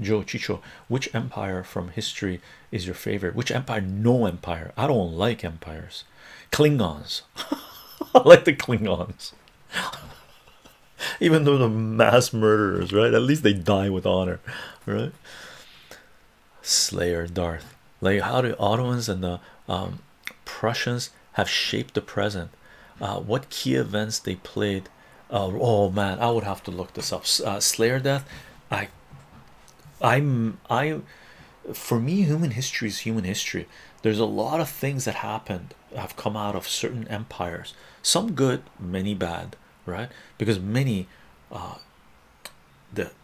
Joe Chicho, which empire from history is your favorite? Which empire? No empire. I don't like empires. Klingons. I like the Klingons. Even though they're mass murderers, right? At least they die with honor, right? Slayer Darth. Like, how do Ottomans and the Prussians have shaped the present? What key events they played? Oh man, I would have to look this up. Slayer Death. I for me, human history is human history. There's a lot of things that happened, have come out of certain empires, some good, many bad, right? Because many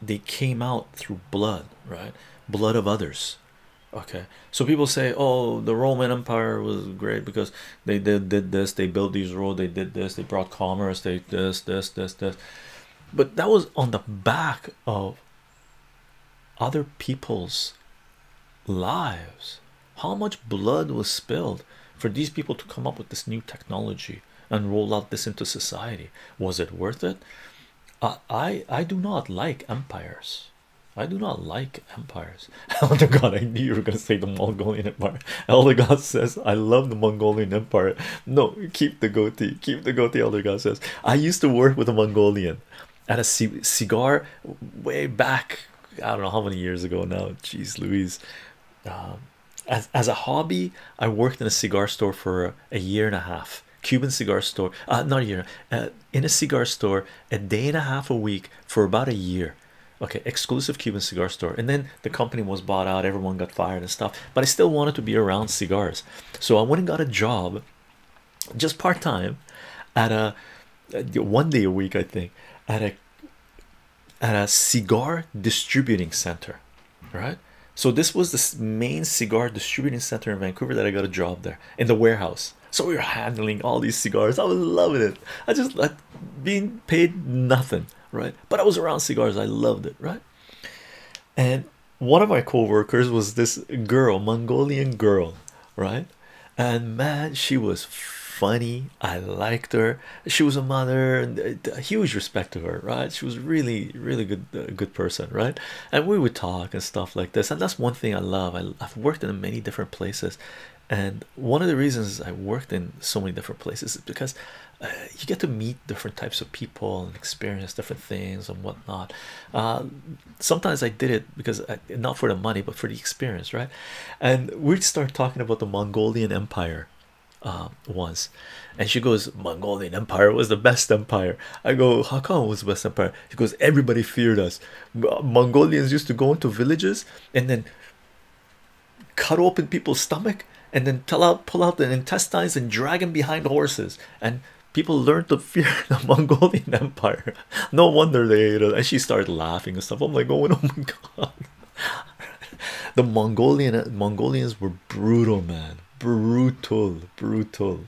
they came out through blood, right? Blood of others. Okay, so people say, oh, the Roman Empire was great because they did this, they built these roads, they did this, they brought commerce, they this. But that was on the back of other people's lives. How much blood was spilled for these people to come up with this new technology and roll out this into society? Was it worth it? I do not like empires. I do not like empires. Elder God, I knew you were going to say the Mongolian Empire. Elder God says, I love the Mongolian Empire. No, keep the goatee. Keep the goatee, Elder God says. I used to work with a Mongolian at a cigar way back, I don't know how many years ago now. Jeez Louise. As a hobby, I worked in a cigar store for a year and a half. Cuban cigar store. Not a year. In a cigar store, a day and a half a week for about a year. Okay, exclusive Cuban cigar store, and then the company was bought out, everyone got fired and stuff, but I still wanted to be around cigars, so I went and got a job just part-time at a 1 day a week, I think, at a cigar distributing center, right? So this was the main cigar distributing center in Vancouver that I got a job there in the warehouse. So we were handling all these cigars. I was loving it. I just like being paid nothing, right? But I was around cigars. I loved it, right? And one of my co-workers was this girl, Mongolian girl, right? And man, she was funny. I liked her. She was a mother, and a huge respect to her, right? She was really, really good, good person, right? And we would talk and stuff like this. And that's one thing I love. I've worked in many different places, and one of the reasons I worked in so many different places is because you get to meet different types of people and experience different things and whatnot. Sometimes I did it because not for the money but for the experience, right? And we'd start talking about the Mongolian Empire once, and she goes, Mongolian Empire was the best empire. I go, how come it was the best empire? She goes, everybody feared us. Mongolians used to go into villages and then cut open people's stomach and then pull out the intestines and drag them behind horses, and people learned to fear the Mongolian Empire. No wonder they ate it. And she started laughing and stuff. I'm like going, oh my god. The Mongolians were brutal, man. Brutal.